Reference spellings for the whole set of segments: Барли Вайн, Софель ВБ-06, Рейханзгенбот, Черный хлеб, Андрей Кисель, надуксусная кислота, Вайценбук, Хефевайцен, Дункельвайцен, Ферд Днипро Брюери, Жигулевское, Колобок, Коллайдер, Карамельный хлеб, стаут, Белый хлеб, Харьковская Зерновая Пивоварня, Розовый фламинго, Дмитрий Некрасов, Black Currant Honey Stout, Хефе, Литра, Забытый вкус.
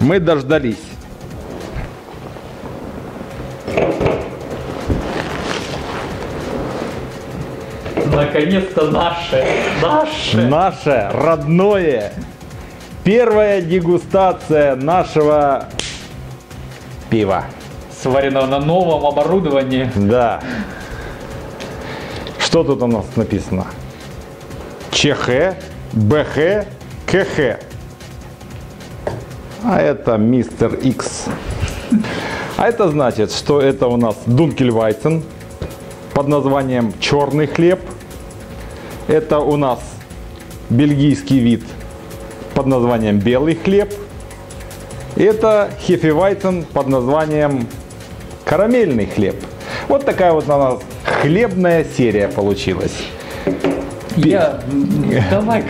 Мы дождались. Наконец-то наше родное. Первая дегустация нашего пива. Сваренного на новом оборудовании. Да. Что тут у нас написано? ЧХ, БХ, КХ. А это мистер Икс. А это значит, что это у нас Дункельвайцен под названием Черный хлеб. Это у нас бельгийский вид под названием Белый хлеб. Это Хефевайцен под названием Карамельный хлеб. Вот такая вот у нас хлебная серия получилась. Давай.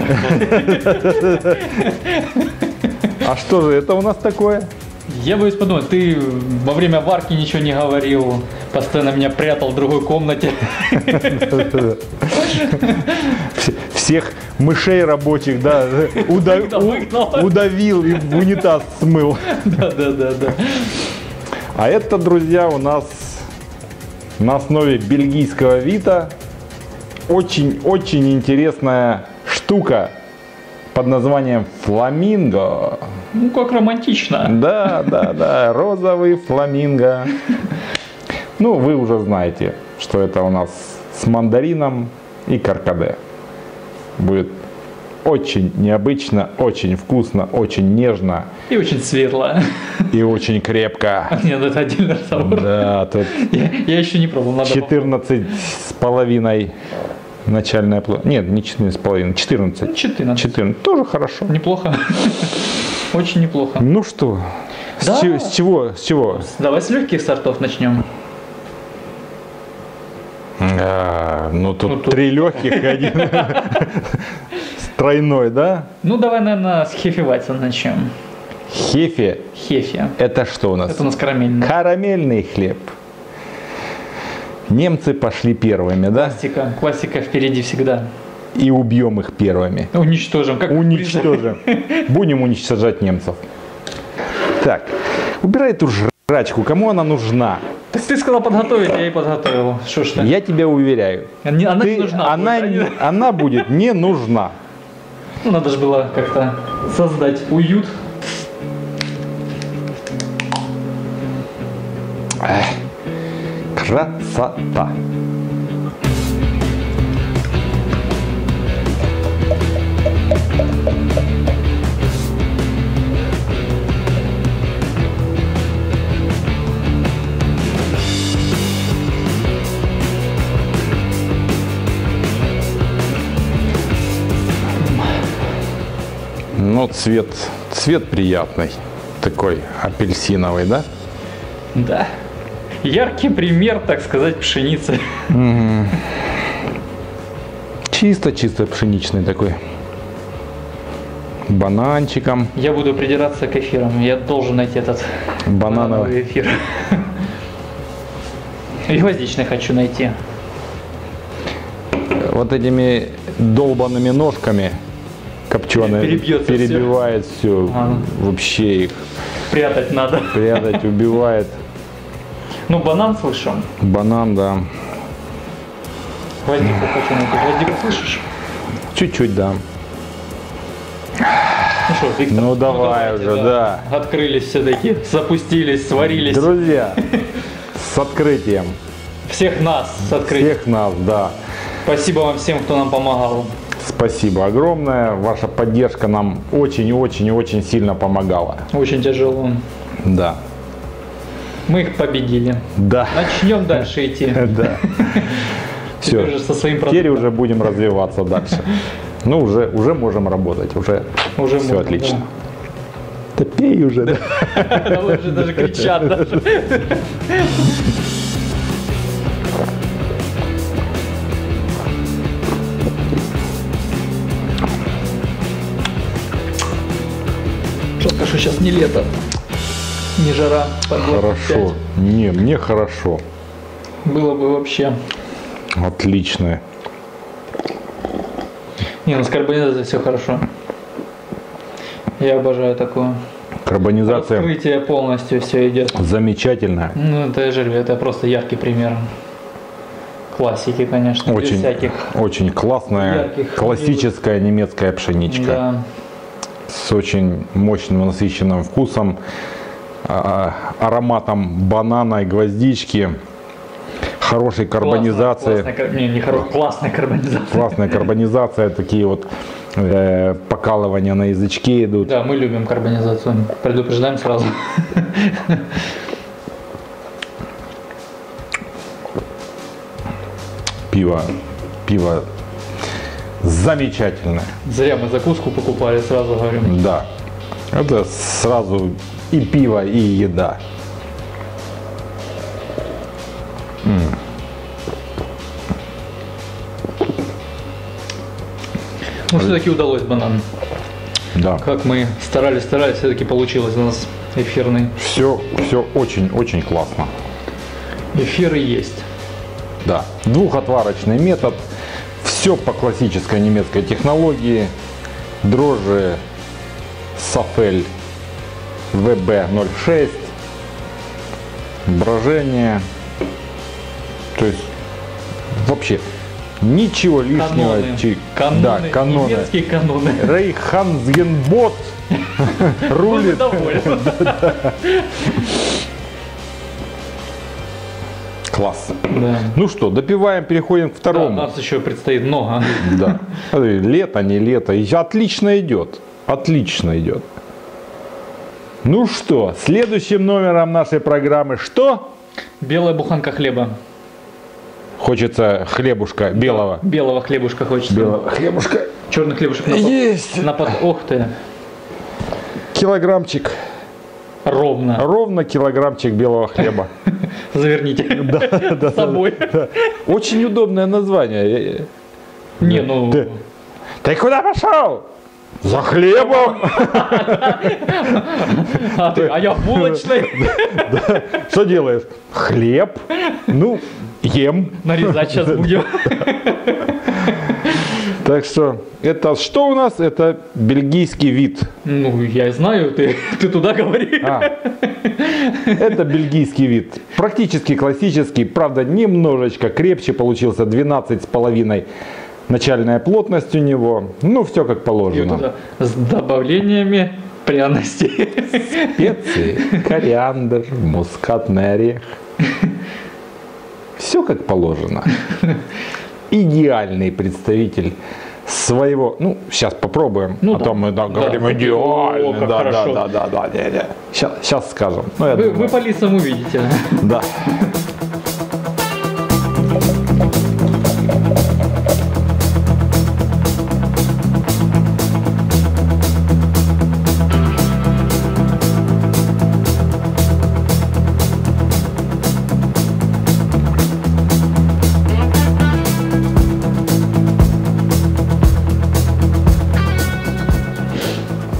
А что же это у нас такое? Я боюсь подумать, ты во время варки ничего не говорил, постоянно меня прятал в другой комнате. Всех мышей рабочих, да, удавил и в унитаз смыл. Да. А это, друзья, у нас на основе бельгийского вита очень-очень интересная штука под названием фламинго. Ну, как романтично. Да, розовый фламинго. Ну, вы уже знаете, что это у нас с мандарином и каркаде. Будет очень необычно, очень вкусно, очень нежно. И очень светло. И очень крепко. Нет, это отдельный разговор. Да, тут я еще не пробовал. Надо 14 с половиной. Начальная плотность. Нет, не 14,5, 14. 14. Тоже хорошо. Неплохо. Очень неплохо. Ну что, да. С чего? Давай с легких сортов начнем. Тут три легких и один тройной, да? Ну давай, наверное, с Хефевайцен начнем. Хефе. Это что у нас? Это у нас карамельный. Карамельный хлеб. Немцы пошли первыми, да? Классика впереди всегда. И убьем их первыми. Уничтожим. Будем уничтожать немцев. Так, убирай эту жрачку, кому она нужна? Так ты сказал подготовить, я и подготовил. Что ж ты? Я тебя уверяю. Она будет не нужна. Ну, надо же было как-то создать уют. Красота. Но цвет приятный, такой апельсиновый, да? Да. Яркий пример, так сказать, пшеницы. Чисто-чисто пшеничный такой. Бананчиком. Я буду придираться к эфирам. Я должен найти этот банановый эфир. Гвоздичный хочу найти. Вот этими долбанными ножками копченые перебивает все. Вообще их прятать надо. Прятать убивает. Ну, банан слышим. Банан, да. Гвоздику хочу найти. Гвоздику слышишь? Чуть-чуть, да. Ну что, Виктор, давай. Открылись все-таки, запустились, сварились. Друзья, с открытием. Всех нас с открытием. Всех нас, да. Спасибо вам всем, кто нам помогал. Спасибо огромное. Ваша поддержка нам очень-очень-очень сильно помогала. Очень тяжело. Да. Мы их победили. Да. Начнем дальше идти. Да. Все. Теперь уже будем развиваться дальше. Ну, уже можем работать. Уже все отлично. Да пей уже. Да уже даже кричат. Жалко, что сейчас не лето. Не жара, погода. Хорошо. 5. Не, мне хорошо. Было бы вообще. Отлично. Не, ну с карбонизацией все хорошо. Я обожаю такое. Карбонизация. Открытие полностью все идет. Замечательно. Ну, это просто яркий пример. Классики, конечно. Очень, очень классная, классическая немецкая пшеничка. Да. С очень мощным насыщенным вкусом, ароматом банана и гвоздички. Хорошей карбонизации. Классная карбонизация. Классная карбонизация, такие вот покалывания на язычке идут. Да, мы любим карбонизацию, предупреждаем сразу. Пиво, пиво замечательное. Зря мы закуску покупали, сразу говорю. Да, это сразу и пиво, и еда. Ну, все-таки удалось банан. Да. Как мы старались, все-таки получилось у нас эфирный. Все очень-очень классно. Эфиры есть. Да. Двухотварочный метод. Все по классической немецкой технологии. Дрожжи Софель ВБ-06. Брожение. То есть вообще... Ничего лишнего. Каноны. Да, каноны. Немецкие каноны. Рейханзгенбот рулит. Класс. Ну что, допиваем, переходим к второму. Нас еще предстоит много. Да. Лето, не лето. Отлично идет. Отлично идет. Ну что, следующим номером нашей программы что? Белая буханка хлеба. Хочется хлебушка белого. Белого хлебушка хочется. Белого хлебушка. Черный хлебушек на подходе. Есть. На под... Ох ты. Килограммчик. Ровно. Ровно килограммчик белого хлеба. Заверните. Да. С собой. Очень удобное название. Не, ну... Ты куда пошел? За хлебом! А я в булочной. Что делаешь? Хлеб. Ну... Ем. Нарезать сейчас будем. Так что, это что у нас? Это бельгийский вид. Ну, я знаю, ты туда говори. Это бельгийский вид. Практически классический, правда, немножечко крепче получился. 12,5 начальная плотность у него. Ну, все как положено. Вот с добавлениями пряностей. Специи, кориандр, мускатный орех. Все как положено. Идеальный представитель своего... Ну, сейчас попробуем. Ну, а да. То мы говорим идеально. Да. Сейчас скажем. Ну, вы по лицам увидите. Да.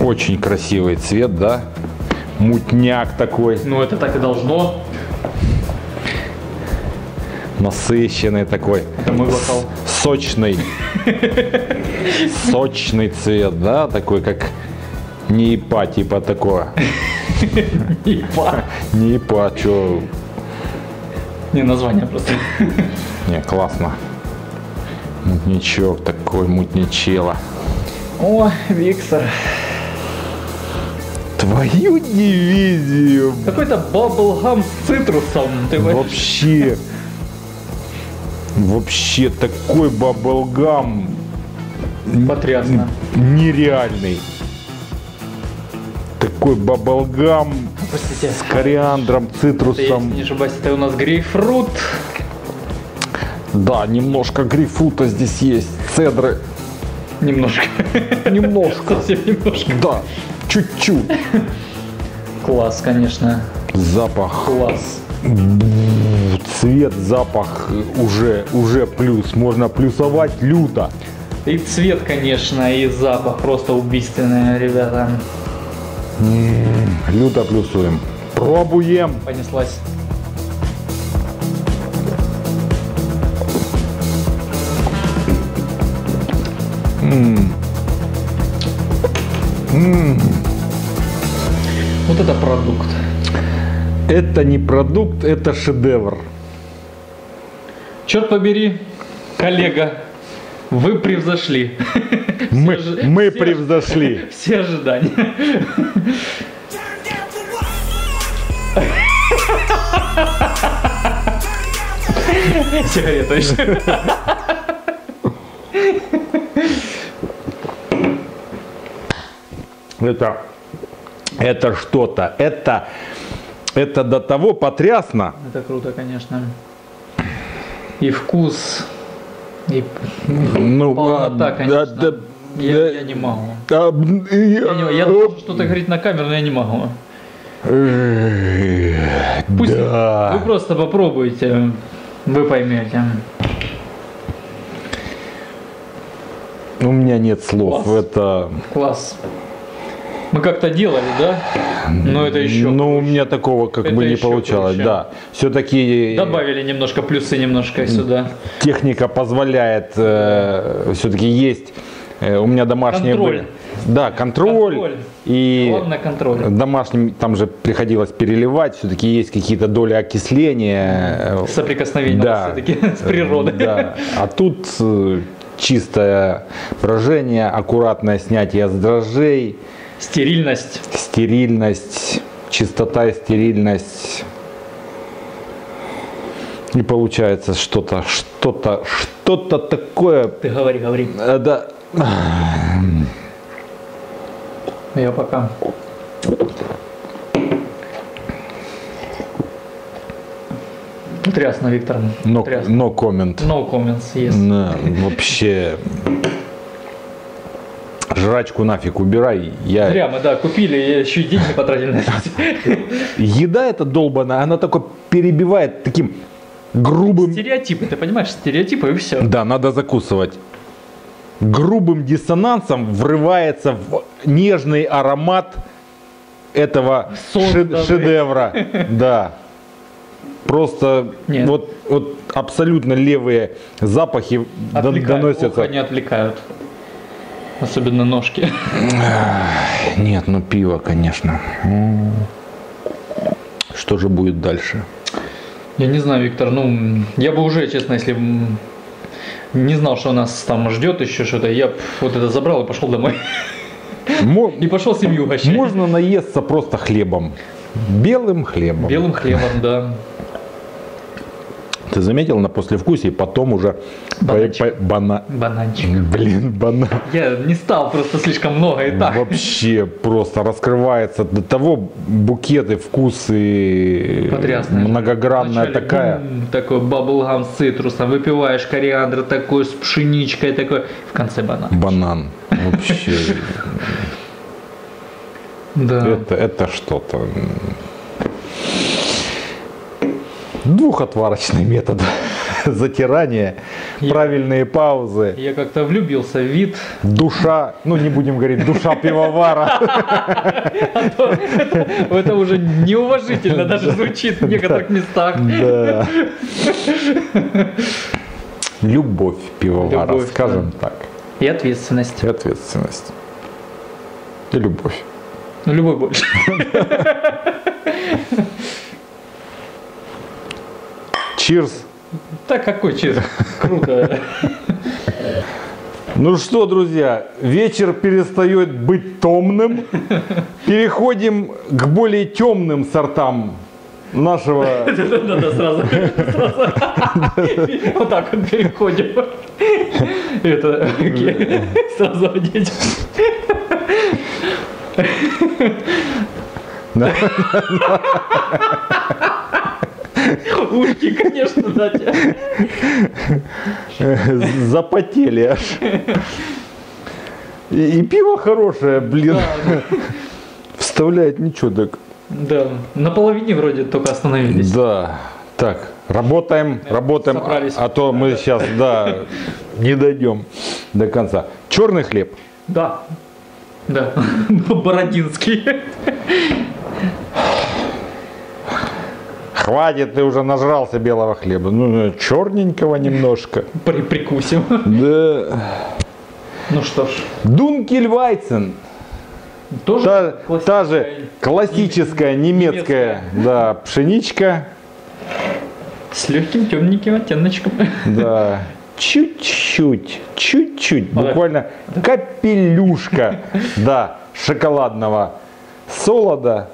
Очень красивый цвет, да? Мутняк такой. Ну, это так и должно. Насыщенный такой. Это мой бокал. Сочный. Сочный цвет, да? Такой, как не ипа, типа такого. Не ипа. Не ипа, чё? Не, название просто. Не, классно. Мутничок такой, мутничело. О, Виктор. Твою дивизию! Какой-то баблгам с цитрусом. Ты вообще... Вообще такой баблгам... Потрясно. Нереальный. Такой баблгам с кориандром, цитрусом. Если не ошибаюсь, это у нас грейпфрут. Да, немножко грейпфрута здесь есть. Цедры. Немножко. Немножко. Совсем немножко. Да. Чуть-чуть. Класс, конечно. Запах. Класс. Цвет, запах уже плюс. Можно плюсовать люто. И цвет, конечно, и запах просто убийственные, ребята. Люто плюсуем. Пробуем. Понеслась. Вот это продукт. Это не продукт, это шедевр. Черт побери, коллега, вы превзошли. Мы превзошли. Все ожидания. Сигарета еще. Это что-то. Это до того потрясно. Это круто, конечно. И вкус, и полнота, конечно. Я не могу. Я должен что-то говорить на камеру, но я не могу. Пусть вы просто попробуйте, вы поймете. У меня нет слов. Класс. Это класс. Мы как-то делали, да? Но это еще. Но у меня такого как это бы не получалось, круче. Да. Все-таки добавили немножко плюсы, немножко сюда. Техника позволяет, все-таки есть. У меня домашние были. Да, контроль. И главное, контроль. Домашним там же приходилось переливать. Все-таки есть какие-то доли окисления. Соприкосновение, да, все-таки с природой. Да. А тут чистое брожение, аккуратное снятие с дрожжей. Стерильность. Стерильность, чистота и стерильность. И получается что-то, что-то такое. Ты говори, говори. Да. Я пока. Трясно, Виктор. No comment. No comments, yes. Вообще. Жрачку нафиг убирай. Зря мы, да, купили, я еще и деньги потратил на это. Еда эта долбаная, она такой перебивает таким грубым... Стереотипы, ты понимаешь, стереотипы и все. Да, надо закусывать. Грубым диссонансом врывается в нежный аромат этого шедевра. Да. Просто вот абсолютно левые запахи доносятся. Они отвлекают. Особенно ножки. Нет, ну пиво, конечно. Что же будет дальше? Я не знаю, Виктор. Ну, я бы уже, честно, если не знал, что нас там ждет еще что-то, я вот это забрал и пошел домой. И пошел семью угощать. Можно наесться просто хлебом. Белым хлебом. Белым хлебом, да. Ты заметил на послевкусии, потом уже бананчик. Бананчик. Блин, банан. Я не стал, просто слишком много и так. Вообще просто раскрывается до того букеты, вкусы, потрясная, многогранная такая. Такой баблгам с цитрусом, выпиваешь кориандр такой с пшеничкой, такой, в конце банан. Банан, вообще. Это что-то. Двухотварочный метод затирания, правильные паузы. Я как-то влюбился в вид. Душа, ну не будем говорить, душа пивовара. Это уже неуважительно даже звучит в некоторых местах. Любовь пивовара, скажем так. И ответственность. И ответственность. И любовь. Ну, любовь больше. Чирс. Так какой чирс? Круто. Ну что, друзья, вечер перестает быть томным. Переходим к более темным сортам нашего... Да-да-да, сразу. Вот так вот переходим. Это окей. Сразу одеть. Ушки, конечно, да. Запотели аж. И пиво хорошее, блин. Да. Вставляет ничего так. Да, на половине вроде только остановились. Да, так, работаем, а то мы сейчас, да, не дойдем до конца. Черный хлеб. Да, да, бородинский. Хватит, ты уже нажрался белого хлеба. Ну, черненького немножко. Прикусим. Да. Ну что ж. Дункельвайцен. Тоже та же классическая немецкая. Да, пшеничка. С легким темненьким оттеночком. Да. Чуть-чуть, буквально капелюшка, да, шоколадного солода.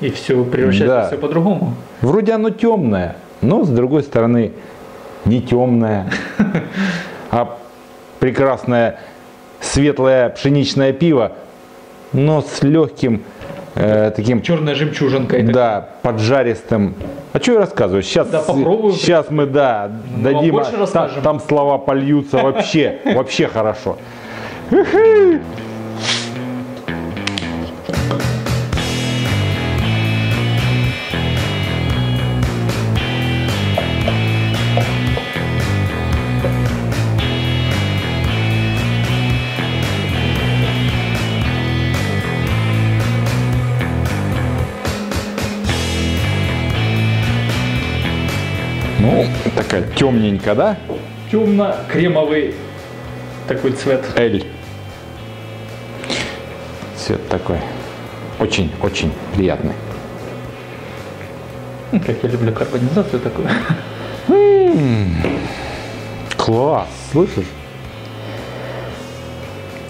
И все превращается все по-другому. Вроде оно темное, но с другой стороны не темное, а прекрасное светлое пшеничное пиво, но с легким таким... Черная жемчужинка. Да, поджаристым. А что я рассказываю? Сейчас, да, сейчас мы, да, дадим, там слова польются вообще, вообще хорошо. Такая темненькая, да? Темно-кремовый такой цвет. Эль. Цвет такой. Очень-очень приятный. Как я люблю карбонизацию такую. Класс, слышишь?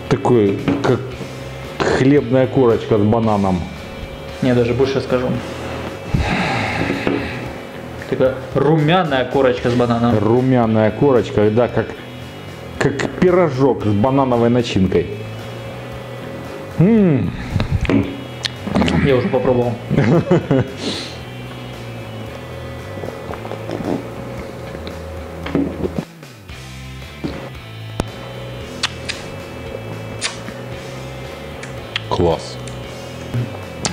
Такой, как хлебная корочка с бананом. Я даже больше скажу. Такая румяная корочка с бананом. Румяная корочка, да, как пирожок с банановой начинкой. Я уже попробовал. Класс.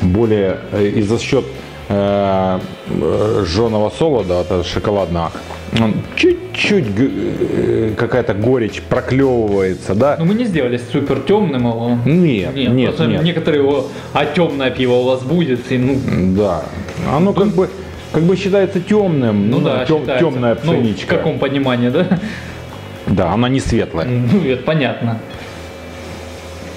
Более и за счет жженого солода, шоколадного, чуть-чуть какая-то горечь проклевывается, да? Но мы не сделали супер темным его. Нет. Некоторые его, темное пиво у вас будет, и да. Оно как бы считается темным, темная пшеничка. Ну, в каком понимании, да? Да, она не светлая. Ну, это понятно.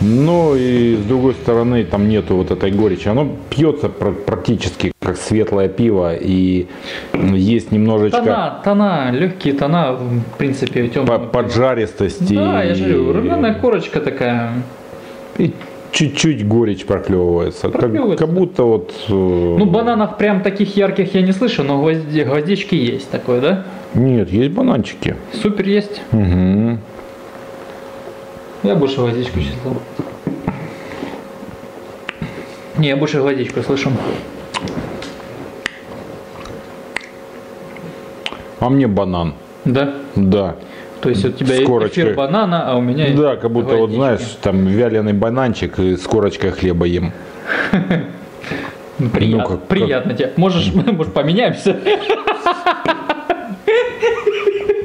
Ну и с другой стороны, там нету вот этой горечи. Оно пьется практически как светлое пиво, и есть немножечко... легкие тона, в принципе, темные. Поджаристость. Да, я же говорю, румяная корочка такая. И чуть-чуть горечь проклевывается. Как будто вот... Ну, бананов прям таких ярких я не слышу, но гвоздички есть такое, да? Нет, есть бананчики. Супер есть. Угу. Я больше водичку читал. Не, я больше водичку слышу. А мне банан. Да? Да. То есть у тебя эфир банана, а у меня... Да, как будто водички. Вот знаешь, там вяленый бананчик и с корочкой хлеба ем. Приятно тебе. Можешь, может, поменяемся?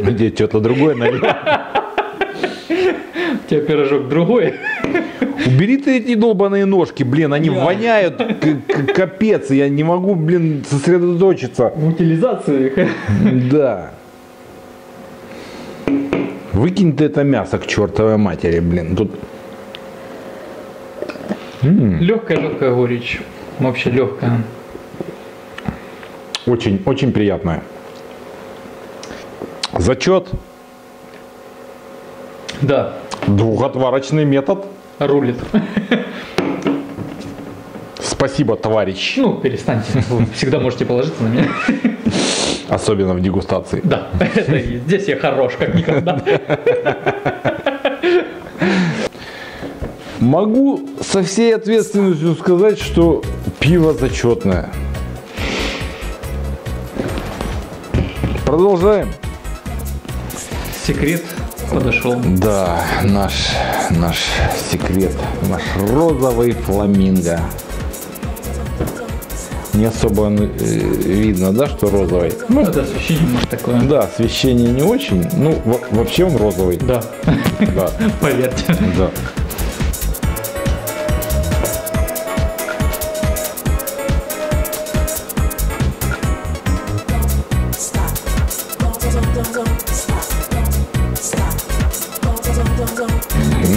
Где что-то другое, наверное. У тебя пирожок другой. Убери ты эти долбаные ножки, блин, они воняют, капец, я не могу, блин, сосредоточиться. В утилизации их. Да. Выкинь ты это мясо к чертовой матери, блин. Тут легкая горечь, вообще легкая. Очень, очень приятная. Зачет. Да. Двухотварочный метод. Рулит. Спасибо, товарищ. Ну, перестаньте. Вы всегда можете положиться на меня. Особенно в дегустации. Да. Здесь я хорош, как никогда. Могу со всей ответственностью сказать, что пиво зачетное. Продолжаем. Секрет. Подошел. Да, наш секрет, наш розовый фламинго. Не особо видно, да, что розовый. Ну, это освещение может такое. Да, освещение не очень. Ну, вообще он розовый. Да. Да. Поверьте. Да.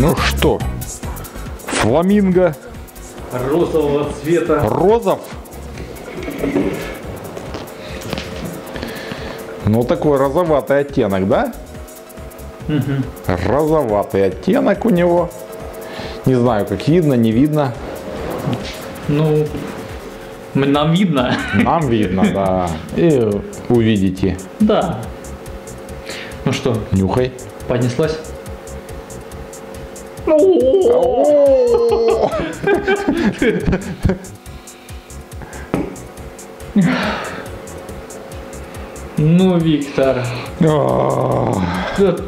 Ну что, фламинго розового цвета. Розов? Ну, такой розоватый оттенок, да? Угу. Розоватый оттенок у него. Не знаю, как видно, не видно. Ну, нам видно. Нам видно, да. И увидите. Да. Ну что? Нюхай. Поднеслась. Ну, Виктор.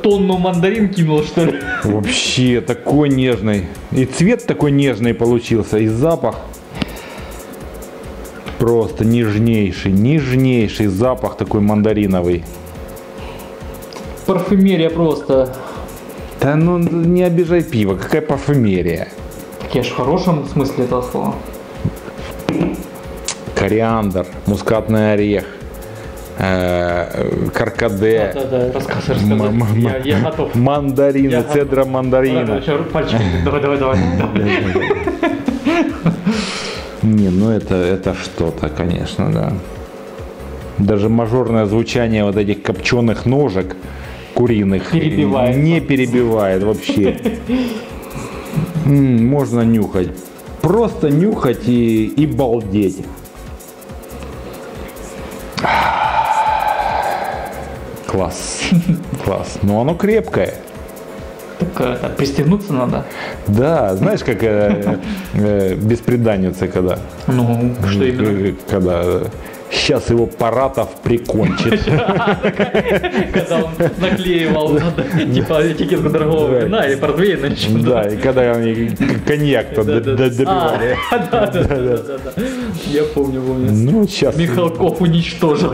Тонну мандарин кинул, что ли? Вообще, такой нежный. И цвет такой нежный получился, и запах. Просто нежнейший, нежнейший запах такой мандариновый. Парфюмерия просто. Да ну не обижай пиво, какая парфюмерия. Я ж в хорошем смысле этого слова. Кориандр, мускатный орех, каркаде, мандарины, цедра мандарина. Давай. Не, ну это что-то, конечно, да. Даже мажорное звучание вот этих копченых ножек куриных перебивает. Не перебивает вообще. Можно нюхать. Просто нюхать и балдеть. Класс. Класс. Но оно крепкое. Так пристегнуться надо. Да, знаешь, как бесприданница когда. Ну, что именно? Когда... Сейчас его Паратов прикончит. Когда он наклеивал типа этикетку дорогого вина или портвейна. Да, и когда они коньяк-то добивали. Да. Я помню. Ну, сейчас... Михалков уничтожил.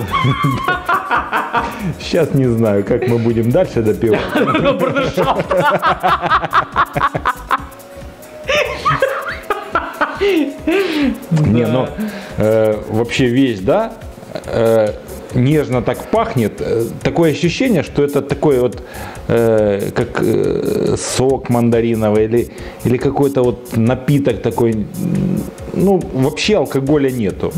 Сейчас не знаю, как мы будем дальше допивать. Не, ну, вообще вещь, да, нежно так пахнет. Такое ощущение, что это такой вот, как сок мандариновый или какой-то вот напиток такой. Ну, вообще алкоголя нету.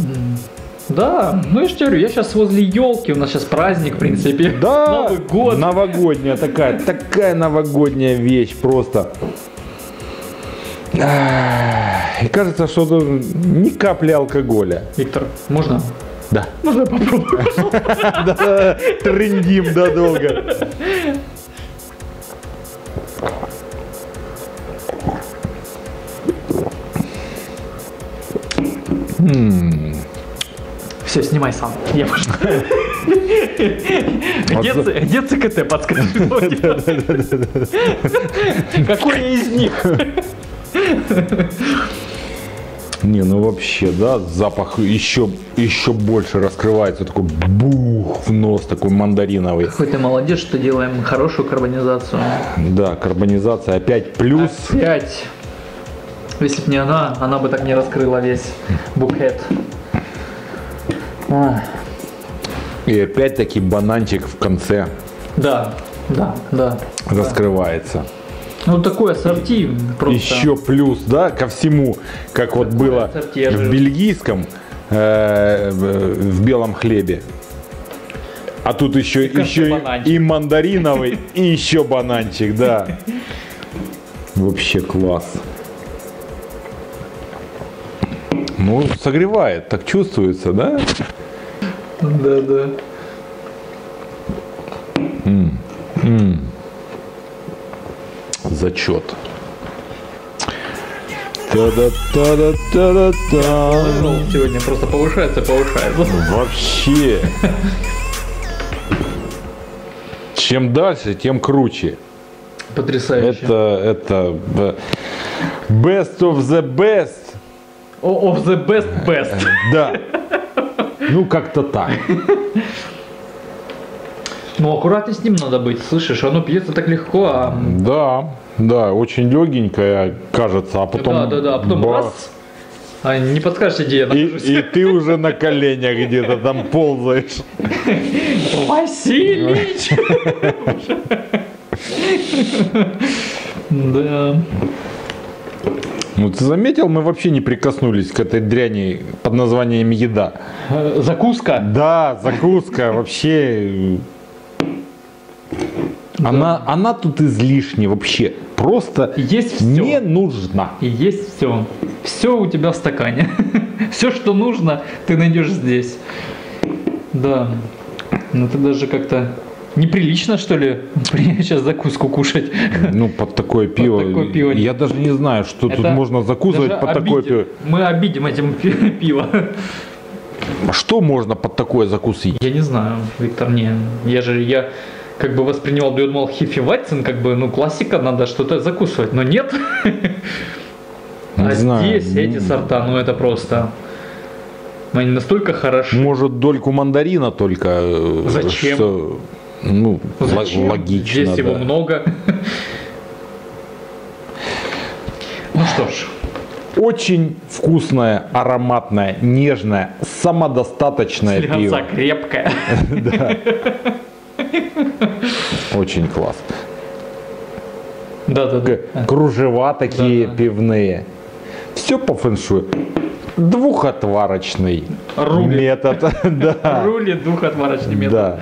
Да, ну я же говорю, я сейчас возле елки, у нас сейчас праздник, в принципе. Да, Новый год. Новогодняя такая новогодняя вещь просто. И кажется, что ни капли алкоголя. Виктор, можно? Да. Можно попробовать? Трындим додолго. Все, снимай сам. Я пошел. Где ЦКТ, подскажи? Какой из них? Не, ну вообще, да, запах еще больше раскрывается, такой бух в нос, такой мандариновый. Какой ты молодец, что делаем хорошую карбонизацию. Да, карбонизация опять плюс. Опять. Если бы не она, она бы так не раскрыла весь букет. И опять-таки бананчик в конце. Да. Раскрывается. Ну, такое ассорти просто. Еще плюс, да, ко всему, как такое вот было в бельгийском, в белом хлебе. А тут еще и мандариновый, и еще бананчик, да. Вообще класс. Ну, согревает, так чувствуется, да? Да. Зачет. Сегодня просто повышается. Вообще. Чем дальше, тем круче. Потрясающе. Это best of the best. Of the best. Да. Ну как-то так. Ну, аккуратнее с ним надо быть, слышишь, оно пьется так легко, а... Да, очень легенькое, кажется, а потом... Да, а потом раз, а не подскажешь, где я нахожусь. И ты уже на коленях где-то там ползаешь. Василич! Да. Ну, ты заметил, мы вообще не прикоснулись к этой дряни под названием еда. Закуска? Да, закуска. Вообще. Она тут излишне вообще. Просто есть все. Не нужна. И есть все. Все у тебя в стакане. Все, что нужно, ты найдешь здесь. Да. Ну, это даже как-то неприлично, что ли, сейчас закуску кушать. Ну, под такое пиво. Я даже не знаю, что это тут можно закусывать под такое пиво. Мы обидим этим пиво. Что можно под такое закусить? Я не знаю, Виктор, не. Я как бы воспринимал, думал, Хефевайцен, как бы, ну, классика, надо что-то закусывать. Но нет. Не знаю. Здесь эти сорта, ну, это просто... Они настолько хороши. Может, дольку мандарина только. Зачем? Что... Ну, зачем? Логично. Здесь его много. Ну что ж. Очень вкусное, ароматное, нежное, самодостаточное пиво. Слегонца крепкое. Да. Очень классно. Да. Кружева такие пивные. Все по фэншую. Двухотварочный метод. Рулит двухотварочный метод.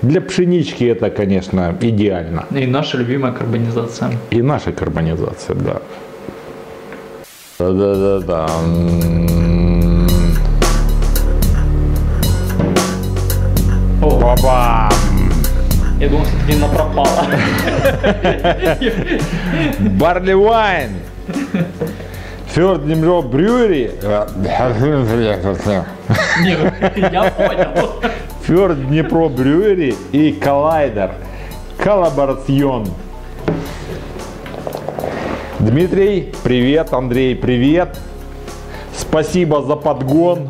Для пшенички это, конечно, идеально. И наша любимая карбонизация. И наша карбонизация, да. Да-да-да-да. Ба-бам! Я думал, все-таки она пропала. Барли Вайн! Ферд Днипро Брюери. Я понял. Ферд Днипро Брюери и Коллайдер. Коллаборацион. Дмитрий, привет. Андрей, привет. Спасибо за подгон.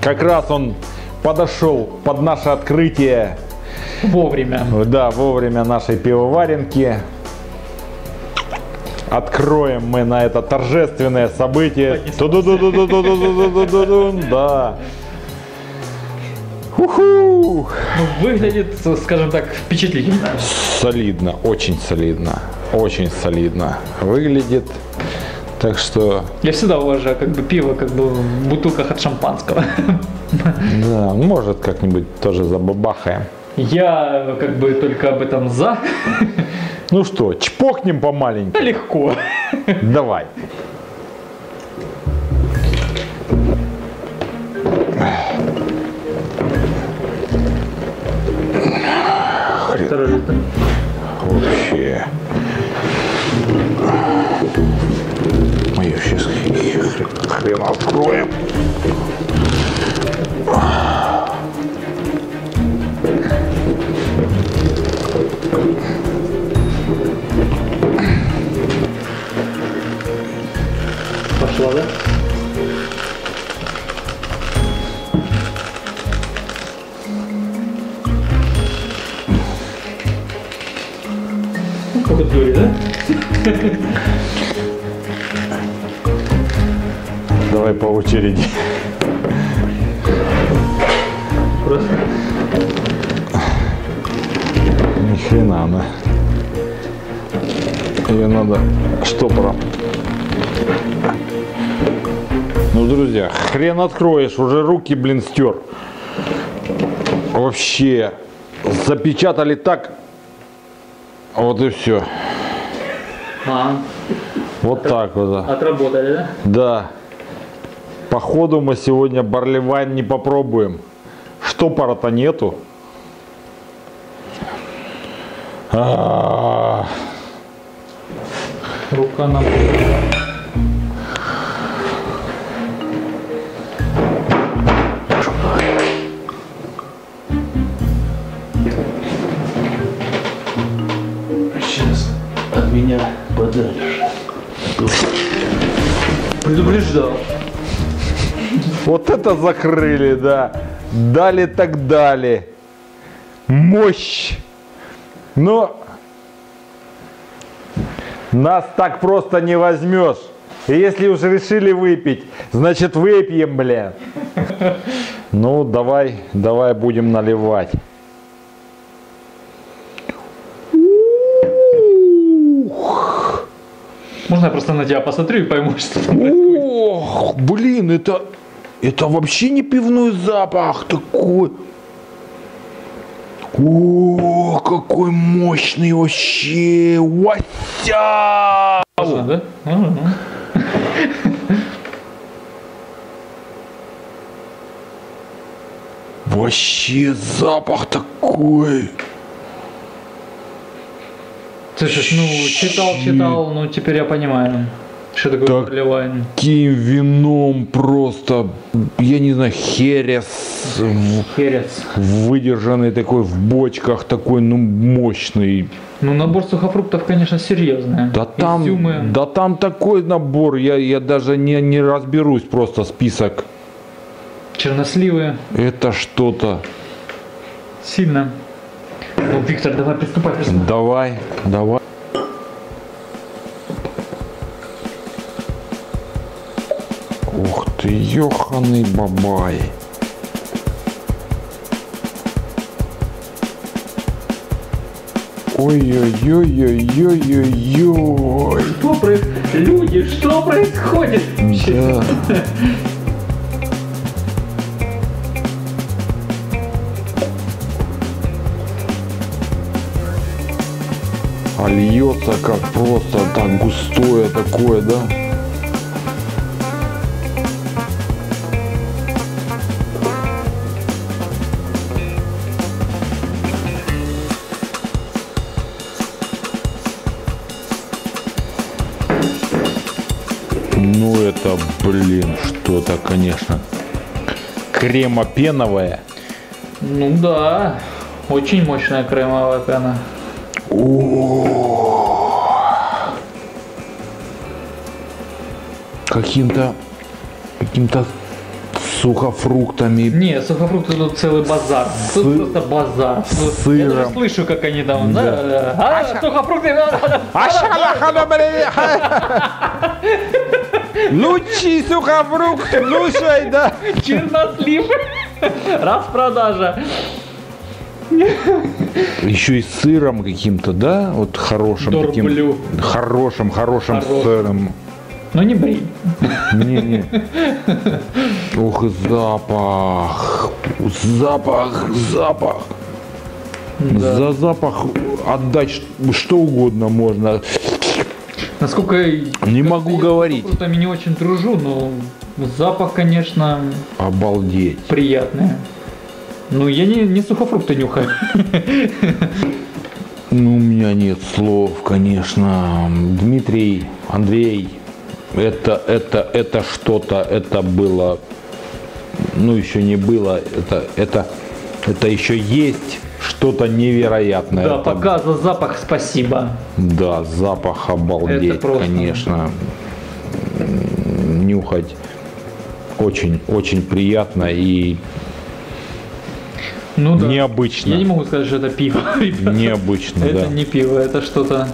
Как раз он подошел под наше открытие. Вовремя. Да, вовремя нашей пивоваренки. Откроем мы на это торжественное событие. Да. Уху! Выглядит, скажем так, впечатлительно. Солидно, очень солидно. Очень солидно выглядит. Так что... Я всегда уважаю как бы пиво, как бы в бутылках от шампанского. Да, может как-нибудь тоже забабахаем. Я как бы только об этом за. Ну что, чпокнем помаленьку? Да легко. Давай. Вообще. Мы ее сейчас хрен откроем. Пошла, да? Ну, как это говорит, да? Давай по очереди. Просто. Ни хрена она. Ее надо штопором. Ну, друзья, хрен откроешь, уже руки, блин, стер. Вообще, запечатали так. Вот и все. Вот так вот. Отработали, да? Да. Походу мы сегодня Барли Вайн не попробуем. Штопора-то нету. Рука нам... Меня подальше. Предупреждал. Вот это закрыли, да. Дали так дали. Мощь. Но нас так просто не возьмешь. И если уже решили выпить, значит выпьем, блин. Ну, давай будем наливать. Можно можно я просто на тебя посмотрю и пойму, что там происходит? Ох, блин, это вообще не пивной запах такой. О, какой мощный вообще. Вася! Да? Вообще запах такой. Слушай, ну читал, ну теперь я понимаю, что такое Барли Вайн. Таким вином просто, я не знаю, херес. Херес. Выдержанный такой в бочках, такой, ну, мощный. Ну, набор сухофруктов, конечно, серьезный. Да там такой набор, я даже не разберусь, просто список. Черносливы. Это что-то. Сильно. Ну, Виктор, давай приступай. Давай. Ух ты, ёханый бабай. Ой-ой-ой-ой-ой-ой-ой. Люди, что происходит? Да. А льется как просто так густое такое, да? Ну это, блин, что-то, конечно, кремо-пеновое. Ну да, очень мощная кремовая пена. Каким-то сухофруктами. Не, сухофрукты тут целый базар. Тут просто базар. Я даже слышу, как они там. Да. А сухофрукты. Лучший сухофрукт, слушай, да. Чернослив. Распродажа. Еще и с сыром каким-то, да? Вот хорошим. Дорблю. Таким. Хорошим сыром. Но не бри. Не. Ох, запах. Да. За запах отдать что угодно можно. Насколько не могу говорить. Я не очень дружу, но запах, конечно, обалдеть. Приятный. Ну, я не сухофрукты нюхаю. Ну, у меня нет слов, конечно. Дмитрий, Андрей, это что-то, это было, ну, еще не было, это еще есть что-то невероятное. Да, это... пока за запах спасибо. Да, запах обалдеть, просто... конечно. Нюхать очень приятно и... Ну да. Необычно. Я не могу сказать, что это пиво. Необычно, это да. Это не пиво, это что-то...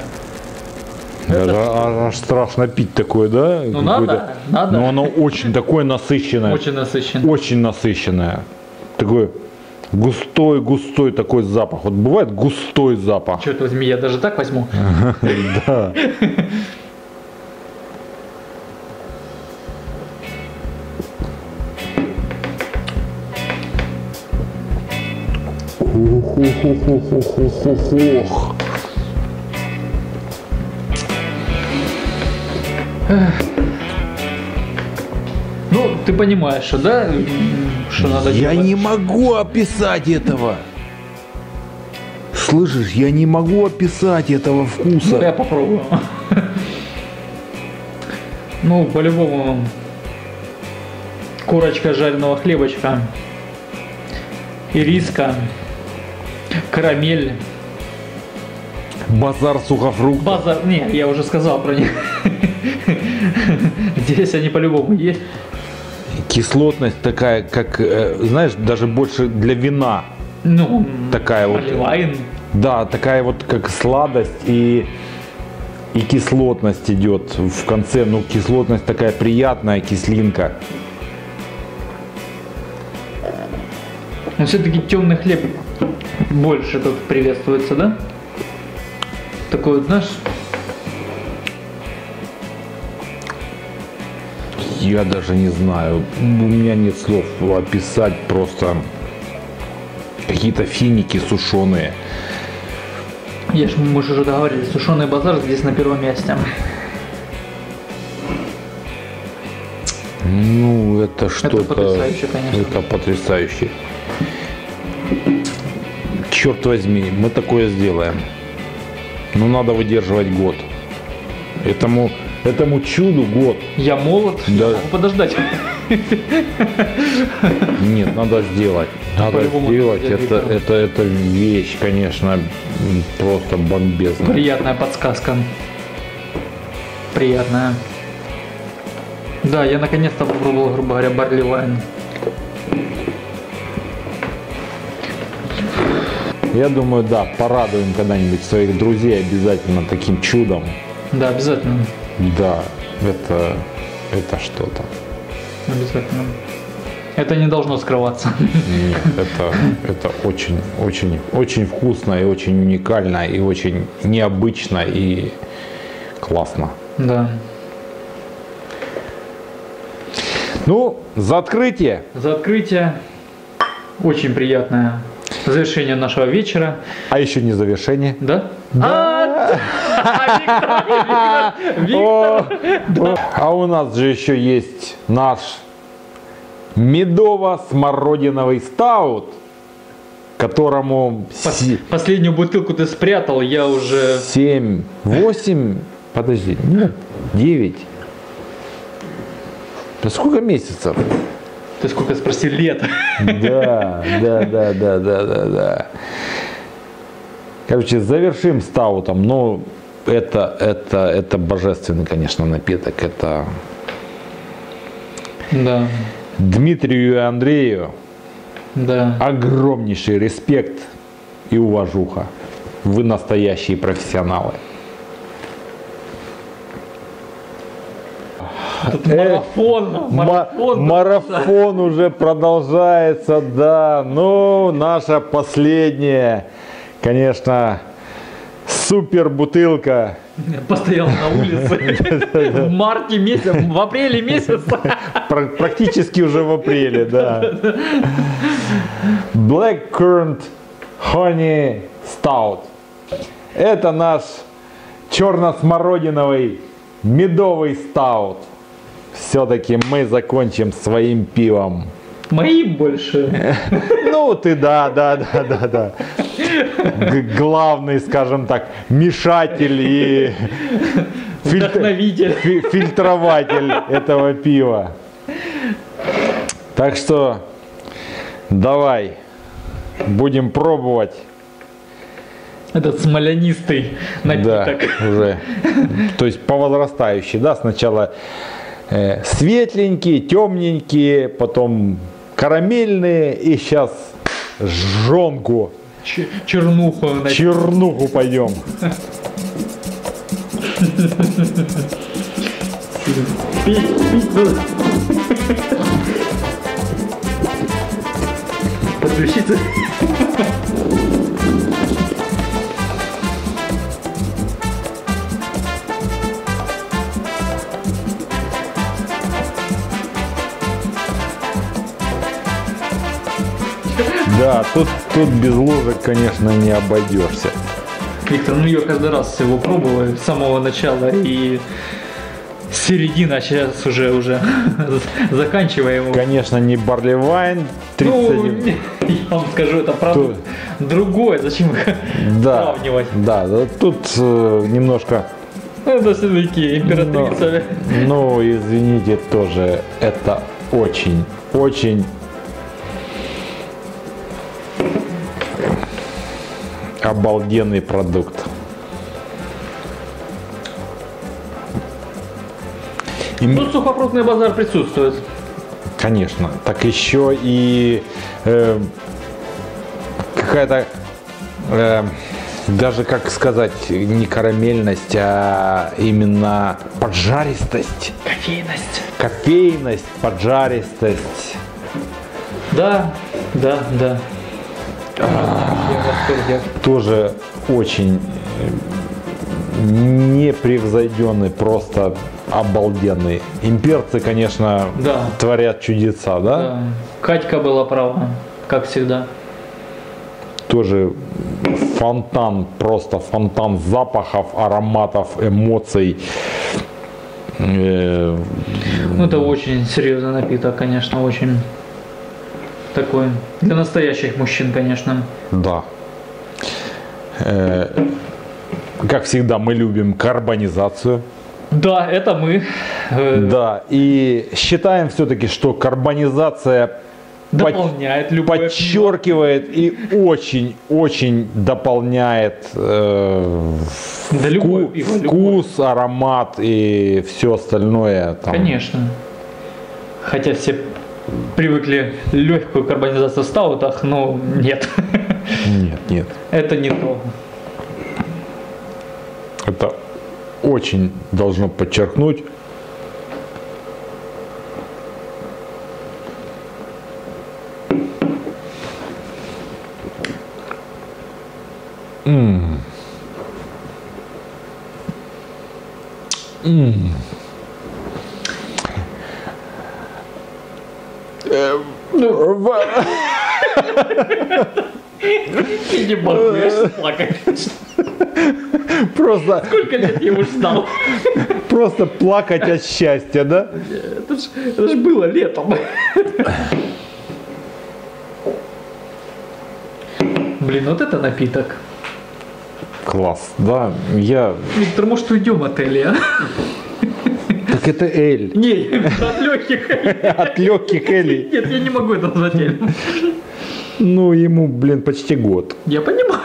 Аж страшно пить такое, да? Ну надо. Но оно очень такое насыщенное. Очень насыщенное. Такой густой такой запах. Вот бывает густой запах. Черт возьми, я даже так возьму. Да. Ох. Ну, ты понимаешь, что, да? Что надо делать? Я не могу описать этого. Слышишь, я не могу описать этого вкуса. Ну, я попробую. Ну, по-любому, курочка жареного хлебочка, ириска. Карамель. Базар сухофруктов. Базар, не, я уже сказал про них. Здесь они по-любому есть. Кислотность такая, как, знаешь, даже больше для вина. Ну, такая вот. Вайн. Да, такая вот как сладость и кислотность идет в конце. Ну, кислотность такая приятная, кислинка. Но все-таки темный хлеб больше тут приветствуется, да? Такой вот наш я даже не знаю, у меня нет слов описать, просто какие-то финики сушеные. Мы же уже договорились, сушеный базар здесь на первом месте. Ну, это что-то... Это потрясающе, конечно. Это потрясающе. Черт возьми, мы такое сделаем. Но надо выдерживать год. Этому чуду год. Я молод, да. Могу подождать. Нет, надо сделать. Надо сделать. Это вещь, конечно, просто бомбезная. Приятная подсказка. Приятная. Да, я наконец-то попробовал, грубо говоря, барли вайн. Я думаю, да, порадуем когда-нибудь своих друзей обязательно таким чудом. Да, обязательно. Да, это что-то. Обязательно. Это не должно скрываться. Нет, это очень, очень, очень вкусно и очень уникально, и очень необычно, и классно. Да. Ну, за открытие. За открытие. Очень приятное завершение нашего вечера. А еще не завершение. Да? Да. Виктор. А у нас же еще есть наш медово-смородиновый стаут, которому... Последнюю бутылку ты спрятал, я уже... 7, 8, подожди, нет, 9. Да сколько месяцев? Ты сколько, спроси, лет? Да. Короче, завершим стаутом, но это божественный, конечно, напиток. Это... Да. Дмитрию и Андрею, да, огромнейший респект и уважуха. Вы настоящие профессионалы. Марафон уже продолжается, да. Ну, наша последняя, конечно, супер бутылка. Постоял на улице в марте месяце, в апреле месяце. Практически уже в апреле, да. Black Currant Honey Stout. Это наш черно-смородиновый медовый стаут. Все-таки мы закончим своим пивом. Моим больше. Ну, ты да. Главный, скажем так, мешатель и фильтрователь этого пива. Так что давай будем пробовать. Этот смолянистый напиток. Да, уже. То есть по возрастающей, да, сначала светленькие, темненькие, потом карамельные и сейчас жжёнку. Чернуху. Чернуху пойдем. Подключиться. Да, тут без ложек, конечно, не обойдешься. Виктор, ну я каждый раз его пробовал с самого начала и середина, сейчас уже заканчиваем его. Конечно, не барли вайн. 31. Ну, я вам скажу, это правда другое, зачем их сравнивать? Да, тут немножко... Это все-таки императрица. Ну, извините, тоже это очень, очень... обалденный продукт. Тут сухопрудный базар присутствует. Конечно. Так еще и какая-то, даже как сказать, не карамельность, а именно поджаристость. Кофейность. Кофейность, поджаристость. Да. Тоже очень непревзойденный, просто обалденный. Имперцы, конечно, да, творят чудеса, да? Да? Катька была права, как всегда. Тоже фонтан, просто фонтан запахов, ароматов, эмоций. Ну, это очень серьезный напиток, конечно, очень такой. Для настоящих мужчин, конечно. Да. Как всегда, мы любим карбонизацию. Да, это мы. Да, и считаем все-таки, что карбонизация дополняет любое, подчеркивает и очень-очень дополняет вкус, аромат и все остальное. Там. Конечно. Хотя все привыкли легкую карбонизацию в стаутах, но нет. Нет, нет. Это не то. Это очень должно подчеркнуть. Я не могу, я сейчас плакать. Просто... Сколько лет я уже ждал? Просто плакать от счастья, да? Это ж было летом. Блин, вот это напиток. Класс, да, я... Виктор, может, уйдем от Эли, а? Так это Эль. Не, от легких Эли. От легких Эли. Нет, я не могу это назвать Элем. Ну, ему, блин, почти год. Я понимаю,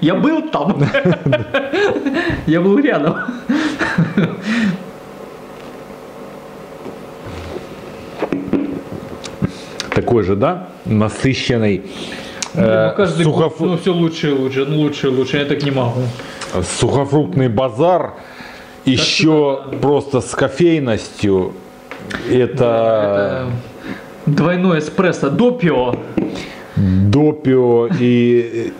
я был там. Я был рядом. Такой же, да, насыщенный. Ну, каждый год, ну, все лучше и лучше, ну, лучше и лучше, я так не могу. Сухофруктный базар, так еще это... просто с кофейностью, это... Да, это двойной эспрессо, допио. Допио и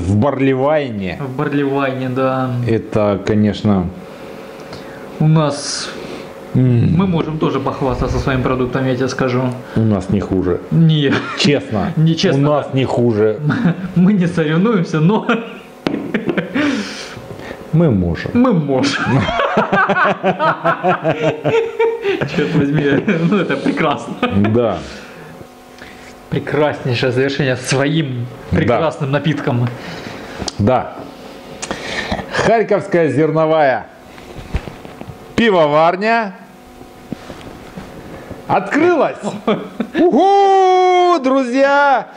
в Барли Вайне. В Барли Вайне, да. Это, конечно... У нас... Мы можем тоже похвастаться своим продуктом, я тебе скажу. У нас не хуже. Не. Честно. Не честно. У нас не хуже. Мы не соревнуемся, но... Мы можем. Мы можем. Черт возьми, ну это прекрасно. Да. Прекраснейшее завершение своим прекрасным напитком. Да. Харьковская зерновая пивоварня открылась! Уху, друзья!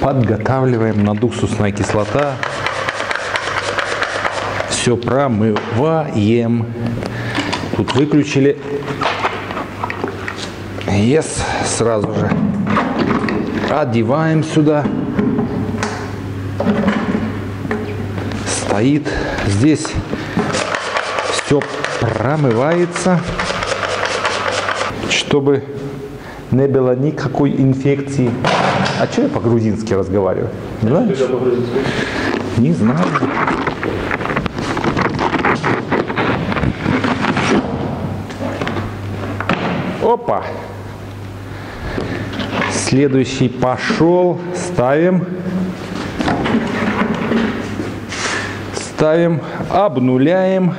Подготавливаем надуксусная кислота. Все промываем. Тут выключили. Yes, сразу же. Одеваем сюда. Стоит. Здесь все промывается, чтобы не было никакой инфекции. А что я по-грузински разговариваю? Знаешь? Не знаю. Опа! Следующий пошел. Ставим. Ставим, обнуляем.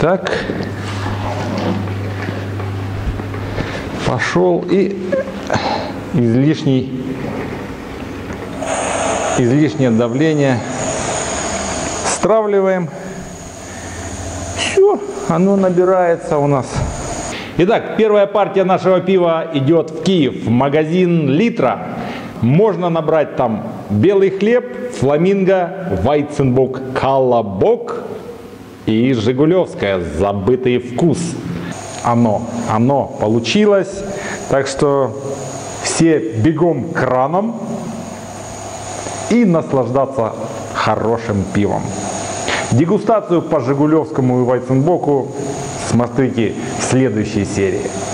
Так. Пошел и излишнее давление стравливаем. Все, оно набирается у нас. Итак, первая партия нашего пива идет в Киев, в магазин «Литра». Можно набрать там белый хлеб, фламинго, вайценбук, колобок и жигулевское «Забытый вкус». Оно получилось. Так что все бегом к кранам и наслаждаться хорошим пивом. Дегустацию по жигулевскому и вайценбуку смотрите в следующей серии.